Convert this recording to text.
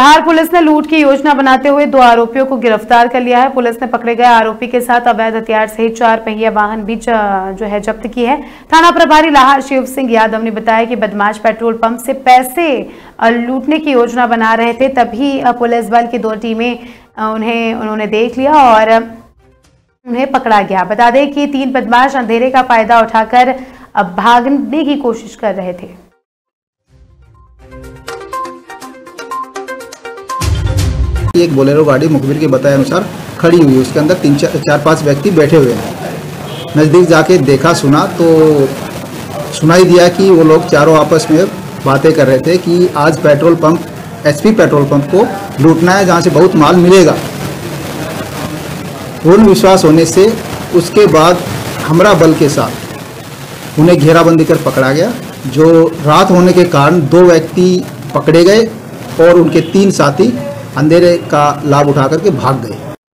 Lahar police ने लूट की योजना बनाते हुए 2 आरोपियों को गिरफ्तार कर लिया है। पुलिस ने पकड़े गए आरोपी के साथ अवैध हथियार सहित 4 पहिया वाहन भी जो है जब्त की है। थाना प्रभारी लहार शिव सिंह यादव ने बताया कि बदमाश पेट्रोल पंप से पैसे लूटने की योजना बना रहे थे, तभी पुलिस बल की 2 टीमें उन्होंने देख लिया और उन्हें पकड़ा गया। बता दें कि 3 बदमाश अंधेरे का फायदा उठाकर भागने की कोशिश कर रहे थे। एक बोलेरो गाड़ी मुखबिर के बताए अनुसार खड़ी हुई, उसके अंदर 3-4-5 व्यक्ति बैठे हुए हैं। नज़दीक जाके देखा सुना तो सुनाई दिया कि वो लोग चारों आपस में बातें कर रहे थे कि आज petrol pump HP petrol pump को लूटना है, जहाँ से बहुत माल मिलेगा। पूर्ण विश्वास होने से उसके बाद हमरा बल के साथ उन्हें घेराबंदी कर पकड़ा गया। जो रात होने के कारण 2 व्यक्ति पकड़े गए और उनके 3 साथी अंधेरे का लाभ उठा करके भाग गए।